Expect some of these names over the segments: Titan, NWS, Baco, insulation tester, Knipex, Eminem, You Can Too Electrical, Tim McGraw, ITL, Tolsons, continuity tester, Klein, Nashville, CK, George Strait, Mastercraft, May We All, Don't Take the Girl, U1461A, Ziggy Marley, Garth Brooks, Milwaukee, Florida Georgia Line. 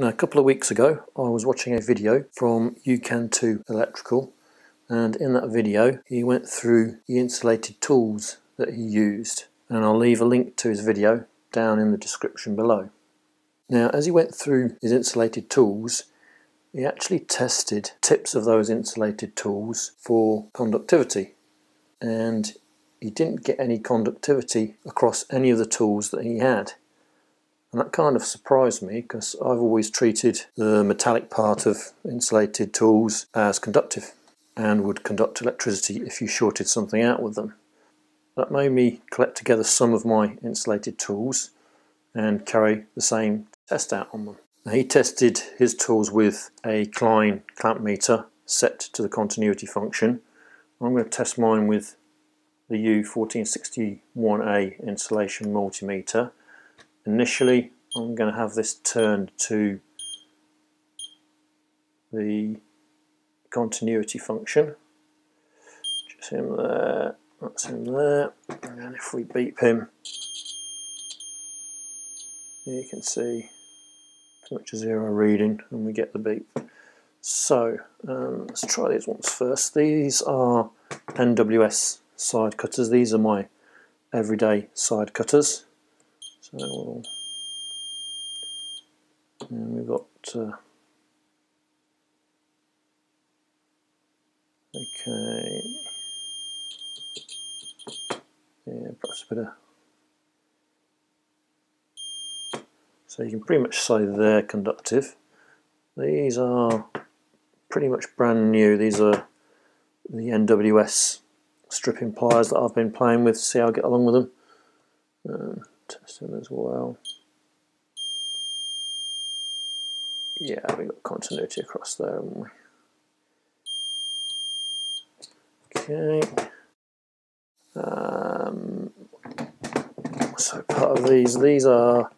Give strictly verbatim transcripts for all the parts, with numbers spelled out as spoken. Now, a couple of weeks ago, I was watching a video from You Can Too Electrical, and in that video, he went through the insulated tools that he used, and I'll leave a link to his video down in the description below. Now, as he went through his insulated tools, he actually tested tips of those insulated tools for conductivity, and he didn't get any conductivity across any of the tools that he had. And that kind of surprised me, because I've always treated the metallic part of insulated tools as conductive and would conduct electricity if you shorted something out with them. That made me collect together some of my insulated tools and carry the same test out on them. Now, he tested his tools with a Klein clamp meter set to the continuity function. I'm going to test mine with the U one four six one A insulation multimeter. Initially, I'm going to have this turned to the continuity function. Just him there, that's him there, and if we beep him, you can see pretty much a zero reading, and we get the beep. So, um, let's try these ones first. These are N W S side cutters. These are my everyday side cutters. So we'll, and we've got uh, okay, yeah, perhaps a bit of. So you can pretty much say they're conductive. These are pretty much brand new. These are the N W S stripping pliers that I've been playing with. See how I get along with them. Um, Test them as well. Yeah, we got continuity across there, haven't we? Okay. Um, so part of these, these are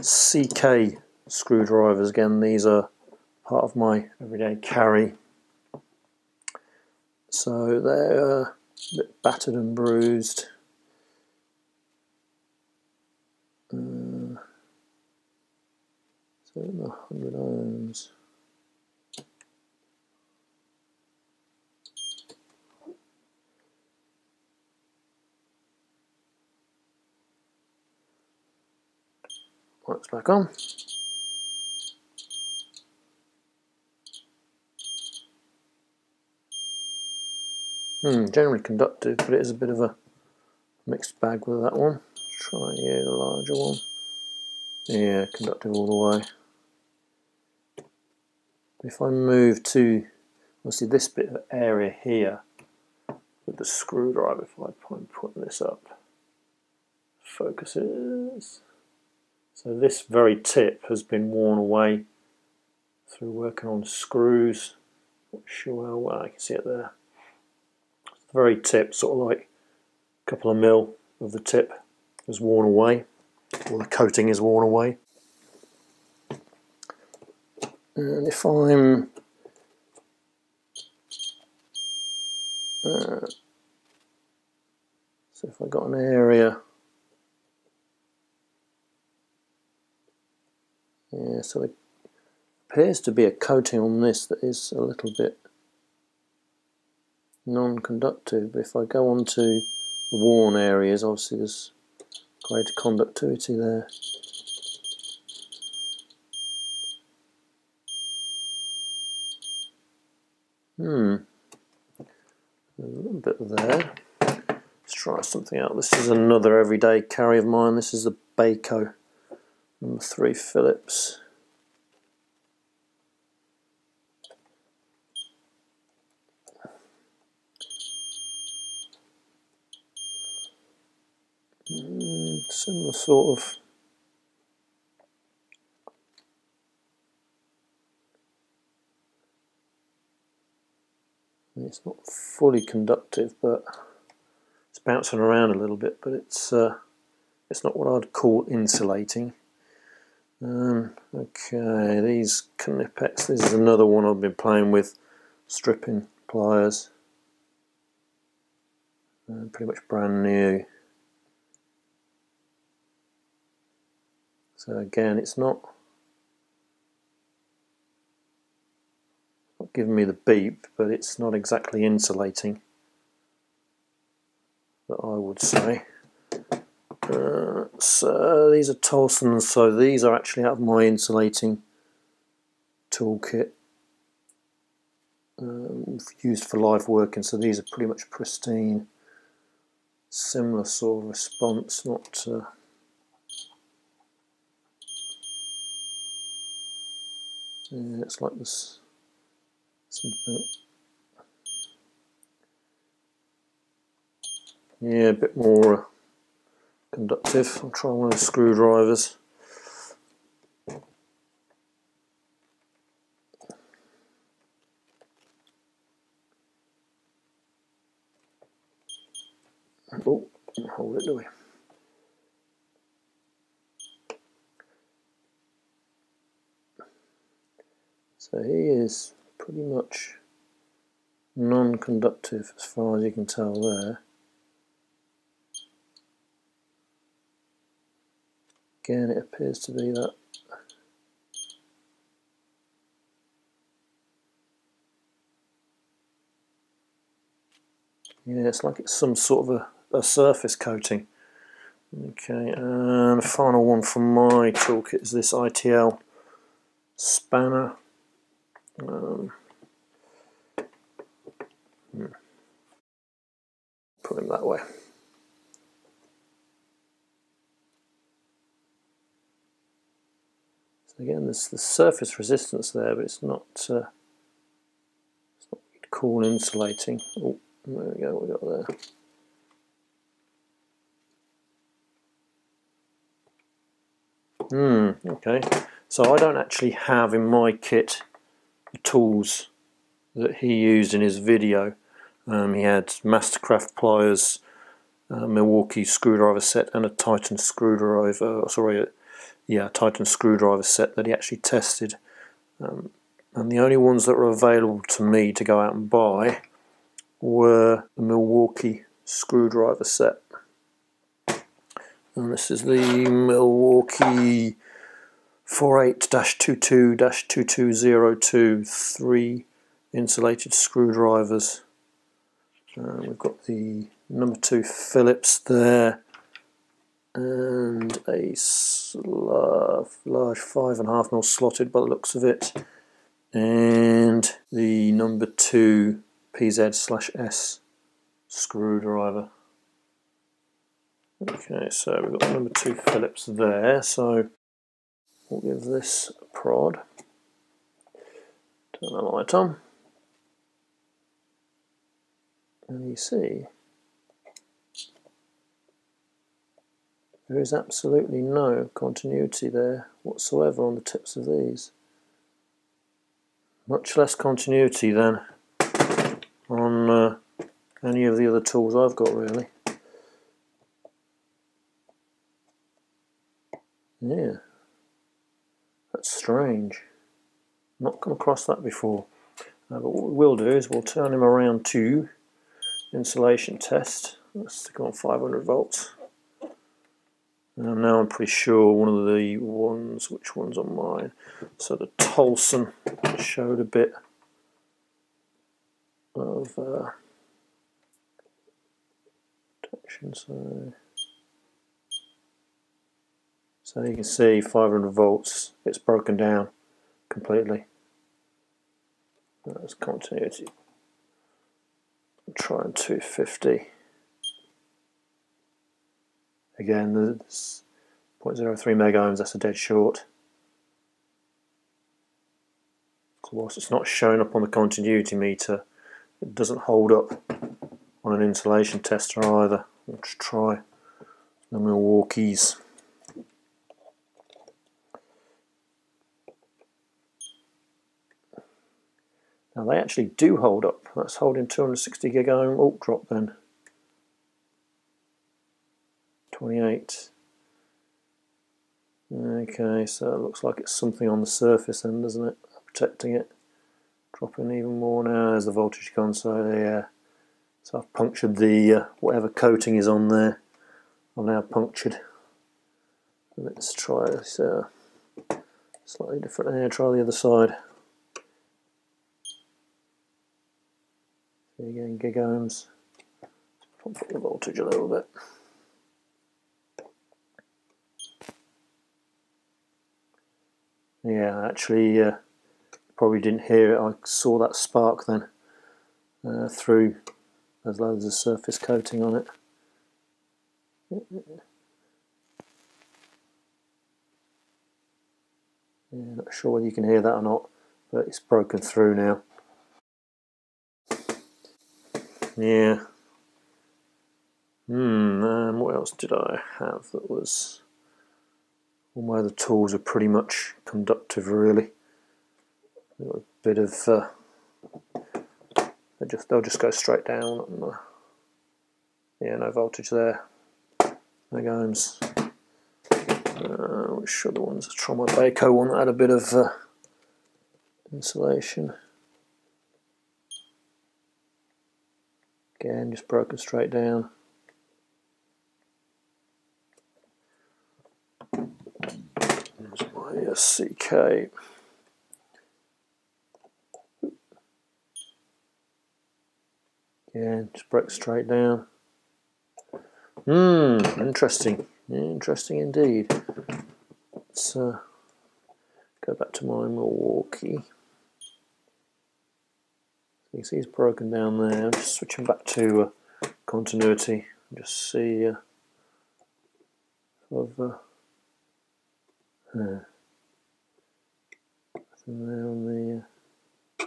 C K screwdrivers. Again, these are part of my everyday carry. So they're a bit battered and bruised. Uh, so in the one hundred ohms. Lights back on. Hmm, generally conductive, but it is a bit of a mixed bag with that one. Try yeah, the larger one. Yeah, conductive all the way. If I move to, we'll see this bit of area here with the screwdriver, if I put this up, focuses. So this very tip has been worn away through working on screws. Not sure how well I can see it there. The very tip, sort of like a couple of mil of the tip, is worn away, or the coating is worn away. And if I'm uh, so if I got an area, yeah, so there appears to be a coating on this that is a little bit non-conductive, but if I go on to the worn areas, obviously there's greater conductivity there. Hmm. A little bit there. Let's try something out. This is another everyday carry of mine. This is the Baco number three Phillips. Similar sort of it's not fully conductive, but it's bouncing around a little bit, but it's uh, it's not what I'd call insulating. Um, okay, these Knipex, this is another one I've been playing with, stripping pliers, uh, pretty much brand new. So again, it's not giving me the beep, but it's not exactly insulating, that I would say. Uh, so these are Tolsons, so these are actually out of my insulating toolkit, um, used for live working, so these are pretty much pristine. Similar sort of response, not uh, yeah, it's like this something, yeah, a bit more uh, conductive. I'll try one of the screwdrivers. Oh, hold it, do we? So he is pretty much non-conductive as far as you can tell there. Again, it appears to be that. Yeah, it's like it's some sort of a a surface coating. Okay, and the final one from my toolkit is this I T L spanner. Um, put him that way. So again, there's the surface resistance there, but it's not, uh, it's not what you'd call insulating. Oh, there we go. We got there. Hmm, okay, so I don't actually have in my kit the tools that he used in his video. Um, he had Mastercraft pliers, a Milwaukee screwdriver set, and a Titan screwdriver, sorry, yeah, a Titan screwdriver set that he actually tested. Um, and the only ones that were available to me to go out and buy were the Milwaukee screwdriver set. And this is the Milwaukee forty-eight twenty-two twenty-two oh two, three insulated screwdrivers. Uh, we've got the number two Phillips there, and a large five and a half mil slotted by the looks of it, and the number two P Z slash S screwdriver. Okay, so we've got number two Phillips there, so we'll give this a prod. Turn the light on. And you see, there is absolutely no continuity there whatsoever on the tips of these. Much less continuity than on uh, any of the other tools I've got, really. Yeah, that's strange. Not come across that before. Uh, but what we'll do is we'll turn him around to insulation test. Let's stick on five hundred volts. And now I'm pretty sure one of the ones, which one's on mine? So the Tolson showed a bit of uh, protection. So. So you can see five hundred volts, it's broken down completely. That's continuity. I'm trying two fifty. Again, there's zero point zero three mega ohms, that's a dead short. So whilst it's not showing up on the continuity meter, it doesn't hold up on an insulation tester either. Let's try the Milwaukee's. Now they actually do hold up. That's holding two hundred sixty gig ohm. Oh, drop then. twenty-eight. Okay, so it looks like it's something on the surface then, doesn't it? Protecting it. Dropping even more now. There's the voltage gone. So yeah. So I've punctured the uh, whatever coating is on there. I've now punctured. Let's try this uh, slightly different here. Try the other side. So you're getting gig ohms. Pump up the voltage a little bit. Yeah, actually, uh, probably didn't hear it. I saw that spark then uh, through. There's loads of surface coating on it. Yeah, not sure whether you can hear that or not, but it's broken through now. Yeah. Hmm, um, what else did I have that was... All my other tools are pretty much conductive, really. Got a bit of... Uh, they just, they'll just go straight down. And, uh, yeah, no voltage there. No ohms. Uh, which other ones? I tried my Baco one that had a bit of uh, insulation. Again, just broken straight down. There's my uh, C K. Again, just broke straight down. Hmm, interesting. Interesting indeed. Let's uh, go back to my Milwaukee. You can see it's broken down there. I'm just switching back to uh, continuity. Just see uh, sort of uh, uh, nothing there on the uh,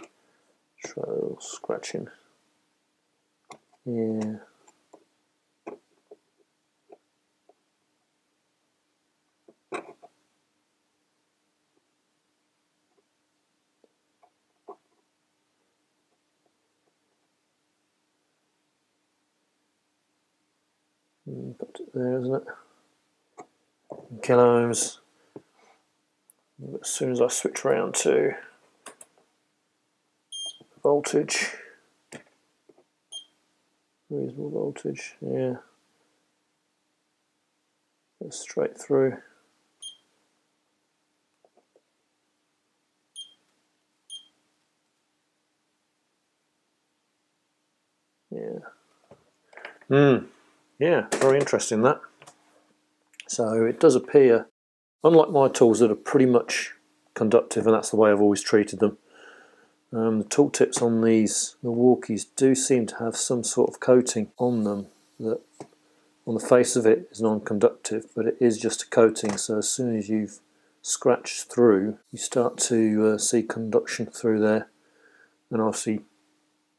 try a little scratching. Yeah. Put it there, isn't it? Kilo-ohms. As soon as I switch around to voltage, reasonable voltage, yeah, goes straight through. Yeah. Hmm. Yeah, very interesting that. So it does appear, unlike my tools that are pretty much conductive, and that's the way I've always treated them, um, the tool tips on these Milwaukees do seem to have some sort of coating on them that on the face of it is non-conductive, but it is just a coating, so as soon as you've scratched through, you start to uh, see conduction through there. And obviously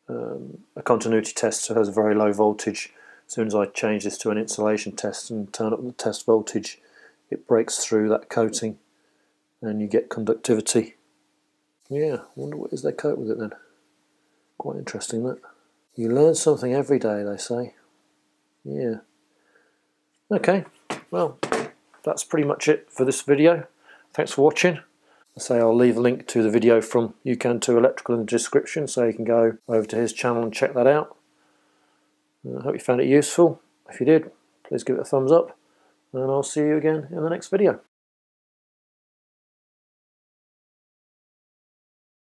um, a continuity tester has a very low voltage. As soon as I change this to an insulation test and turn up the test voltage, it breaks through that coating and you get conductivity. Yeah, I wonder what is they coat with it then. Quite interesting that. You learn something every day, they say. Yeah. Okay, well, that's pretty much it for this video. Thanks for watching. I say I'll leave a link to the video from You Can Too Electrical in the description, so you can go over to his channel and check that out. I hope you found it useful. If you did, please give it a thumbs up, and I'll see you again in the next video.